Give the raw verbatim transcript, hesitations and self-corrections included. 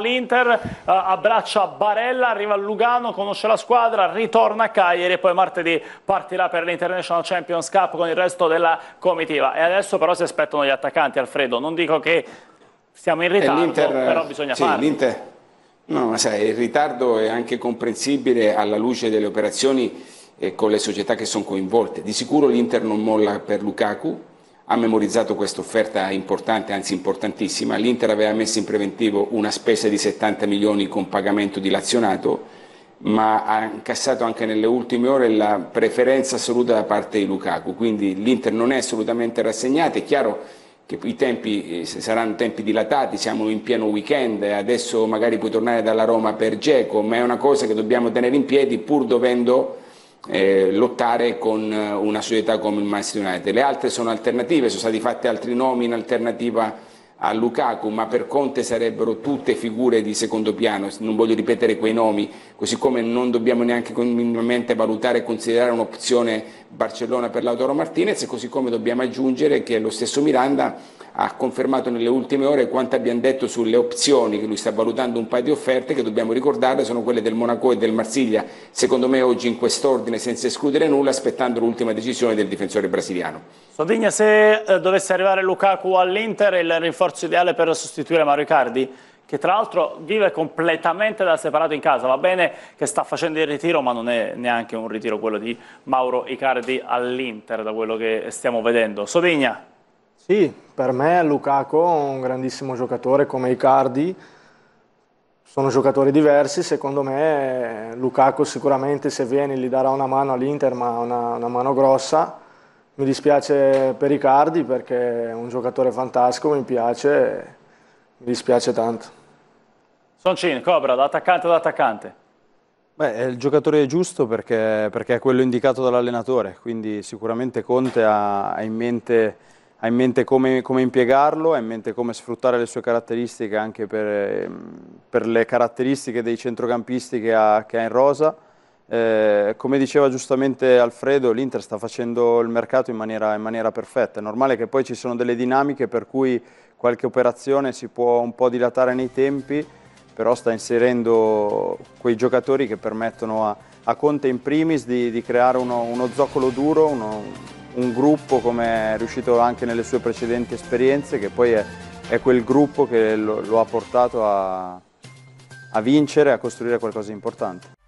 L'Inter eh, abbraccia Barella, arriva a Lugano, conosce la squadra, ritorna a Cagliari e poi martedì partirà per l'International Champions Cup con il resto della comitiva. E adesso però si aspettano gli attaccanti, Alfredo, non dico che siamo in ritardo, eh, però bisogna sì, farlo. No, ma sai, il ritardo è anche comprensibile alla luce delle operazioni eh, con le società che sono coinvolte. Di sicuro l'Inter non molla per Lukaku, ha memorizzato questa offerta importante, anzi importantissima. L'Inter aveva messo in preventivo una spesa di settanta milioni con pagamento dilazionato, ma ha incassato anche nelle ultime ore la preferenza assoluta da parte di Lukaku, quindi l'Inter non è assolutamente rassegnata. È chiaro che i tempi saranno tempi dilatati, siamo in pieno weekend, adesso magari puoi tornare dalla Roma per Dzeko, ma è una cosa che dobbiamo tenere in piedi pur dovendo Eh, lottare con una società come il Manchester United. Le altre sono alternative, sono stati fatti altri nomi in alternativa a Lukaku, ma per Conte sarebbero tutte figure di secondo piano, non voglio ripetere quei nomi, così come non dobbiamo neanche minimamente valutare e considerare un'opzione Barcellona per Lautaro Martinez, e così come dobbiamo aggiungere che lo stesso Miranda ha confermato nelle ultime ore quanto abbiamo detto sulle opzioni, che lui sta valutando un paio di offerte che dobbiamo ricordare sono quelle del Monaco e del Marsiglia, secondo me oggi in quest'ordine senza escludere nulla, aspettando l'ultima decisione del difensore brasiliano. Sodegna, se eh, dovesse arrivare Lukaku all'Inter, il rinforzo ideale per sostituire Mauro Icardi, che tra l'altro vive completamente da separato in casa, va bene che sta facendo il ritiro, ma non è neanche un ritiro quello di Mauro Icardi all'Inter, da quello che stiamo vedendo. Sodegna? Sì, per me Lukaku è un grandissimo giocatore come Icardi, sono giocatori diversi, secondo me Lukaku sicuramente se viene gli darà una mano all'Inter, ma una, una mano grossa. Mi dispiace per Icardi perché è un giocatore fantastico, mi piace. Mi dispiace tanto. Soncin, Cobra, da attaccante ad attaccante. Beh, è il giocatore giusto perché, perché è quello indicato dall'allenatore, quindi sicuramente Conte ha, ha in mente, ha in mente come, come impiegarlo, ha in mente come sfruttare le sue caratteristiche anche per, per le caratteristiche dei centrocampisti che ha, che ha in rosa. Eh, come diceva giustamente Alfredo, l'Inter sta facendo il mercato in maniera, in maniera perfetta. È normale che poi ci sono delle dinamiche per cui qualche operazione si può un po' dilatare nei tempi, però sta inserendo quei giocatori che permettono a, a Conte in primis di, di creare uno, uno zoccolo duro, uno, un gruppo come è riuscito anche nelle sue precedenti esperienze, che poi è, è quel gruppo che lo, lo ha portato a, a vincere, a costruire qualcosa di importante.